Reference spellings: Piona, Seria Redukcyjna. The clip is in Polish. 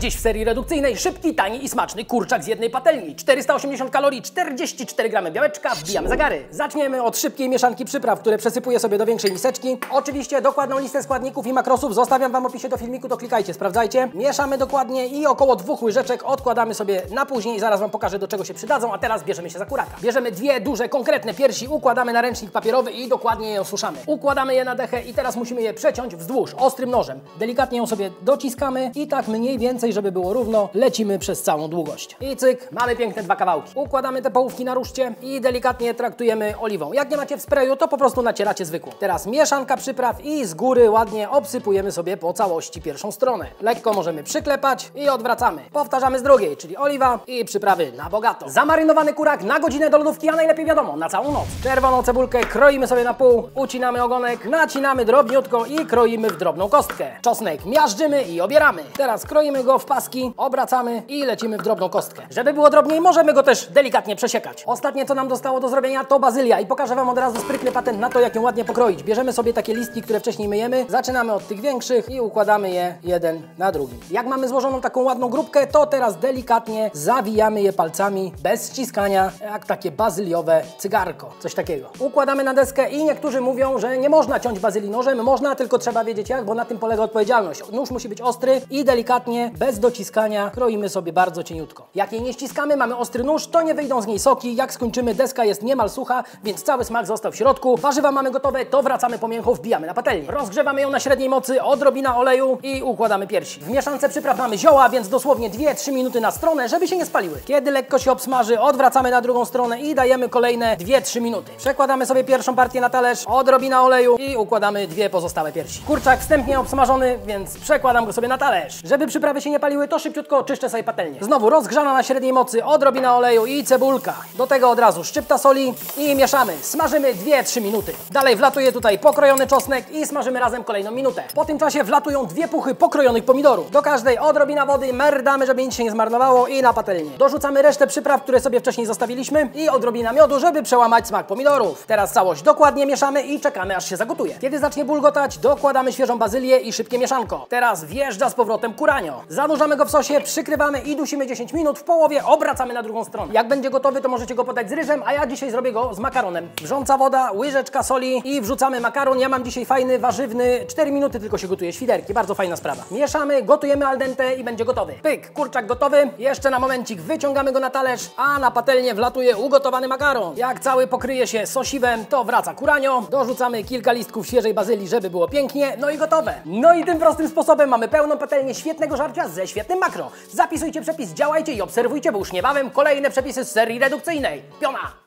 Dziś w serii redukcyjnej szybki, tani i smaczny kurczak z jednej patelni. 480 kalorii, 44 gramy białeczka, wbijamy zegary. Zaczniemy od szybkiej mieszanki przypraw, które przesypuję sobie do większej miseczki. Oczywiście dokładną listę składników i makrosów zostawiam Wam w opisie do filmiku, to klikajcie, sprawdzajcie. Mieszamy dokładnie i około 2 łyżeczek odkładamy sobie na później i zaraz Wam pokażę, do czego się przydadzą, a teraz bierzemy się za kuraka. Bierzemy dwie duże, konkretne piersi, układamy na ręcznik papierowy i dokładnie je osuszamy. Układamy je na dechę i teraz musimy je przeciąć wzdłuż, ostrym nożem. Delikatnie ją sobie dociskamy i tak mniej więcej, żeby było równo, lecimy przez całą długość. I cyk, mamy piękne dwa kawałki. Układamy te połówki na ruszcie i delikatnie traktujemy oliwą. Jak nie macie w sprayu, to po prostu nacieracie zwykłą. Teraz mieszanka przypraw i z góry ładnie obsypujemy sobie po całości pierwszą stronę. Lekko możemy przyklepać i odwracamy. Powtarzamy z drugiej, czyli oliwa i przyprawy na bogato. Zamarynowany kurak na godzinę do lodówki, a najlepiej wiadomo, na całą noc. Czerwoną cebulkę kroimy sobie na pół, ucinamy ogonek, nacinamy drobniutko i kroimy w drobną kostkę. Czosnek miażdżymy i obieramy. Teraz kroimy go w paski, obracamy i lecimy w drobną kostkę. Żeby było drobniej, możemy go też delikatnie przesiekać. Ostatnie, co nam zostało do zrobienia, to bazylia i pokażę Wam od razu sprytny patent na to, jak ją ładnie pokroić. Bierzemy sobie takie listki, które wcześniej myjemy, zaczynamy od tych większych i układamy je jeden na drugi. Jak mamy złożoną taką ładną grupkę, to teraz delikatnie zawijamy je palcami bez ściskania, jak takie bazyliowe cygarko, coś takiego. Układamy na deskę i niektórzy mówią, że nie można ciąć bazylii nożem, można, tylko trzeba wiedzieć jak, bo na tym polega odpowiedzialność. Nóż musi być ostry i delikatnie, bez dociskania, kroimy sobie bardzo cieniutko. Jak jej nie ściskamy, mamy ostry nóż, to nie wyjdą z niej soki. Jak skończymy, deska jest niemal sucha, więc cały smak został w środku. Warzywa mamy gotowe, to wracamy po mięcho, wbijamy na patelnię. Rozgrzewamy ją na średniej mocy, odrobina oleju i układamy piersi. W mieszance przypraw mamy zioła, więc dosłownie 2-3 minuty na stronę, żeby się nie spaliły. Kiedy lekko się obsmaży, odwracamy na drugą stronę i dajemy kolejne 2-3 minuty. Przekładamy sobie pierwszą partię na talerz, odrobina oleju i układamy dwie pozostałe piersi. Kurczak wstępnie obsmażony, więc przekładam go sobie na talerz. Żeby przyprawy się nie paliły, to szybciutko czyszczę sobie patelnię. Znowu rozgrzana na średniej mocy, odrobina oleju i cebulka. Do tego od razu szczypta soli i mieszamy. Smażymy 2-3 minuty. Dalej wlatuje tutaj pokrojony czosnek i smażymy razem kolejną minutę. Po tym czasie wlatują dwie puchy pokrojonych pomidorów. Do każdej odrobina wody, merdamy, żeby nic się nie zmarnowało i na patelnię. Dorzucamy resztę przypraw, które sobie wcześniej zostawiliśmy i odrobina miodu, żeby przełamać smak pomidorów. Teraz całość dokładnie mieszamy i czekamy, aż się zagotuje. Kiedy zacznie bulgotać, dokładamy świeżą bazylię i szybkie mieszanko. Teraz wjeżdża z powrotem kuranio. Zanurzamy go w sosie, przykrywamy i dusimy 10 minut, w połowie obracamy na drugą stronę. Jak będzie gotowy, to możecie go podać z ryżem, a ja dzisiaj zrobię go z makaronem. Wrząca woda, łyżeczka soli i wrzucamy makaron. Ja mam dzisiaj fajny, warzywny, 4 minuty tylko się gotuje, świderki, bardzo fajna sprawa. Mieszamy, gotujemy al dente i będzie gotowy. Pyk, kurczak gotowy, jeszcze na momencik wyciągamy go na talerz, a na patelnię wlatuje ugotowany makaron. Jak cały pokryje się sosiwem, to wraca kuranio, dorzucamy kilka listków świeżej bazylii, żeby było pięknie, no i gotowe. No i tym prostym sposobem mamy pełną patelnię świetnego żarcia ze świetnym makro. Zapisujcie przepis, działajcie i obserwujcie, bo już niebawem kolejne przepisy z serii redukcyjnej. Piona!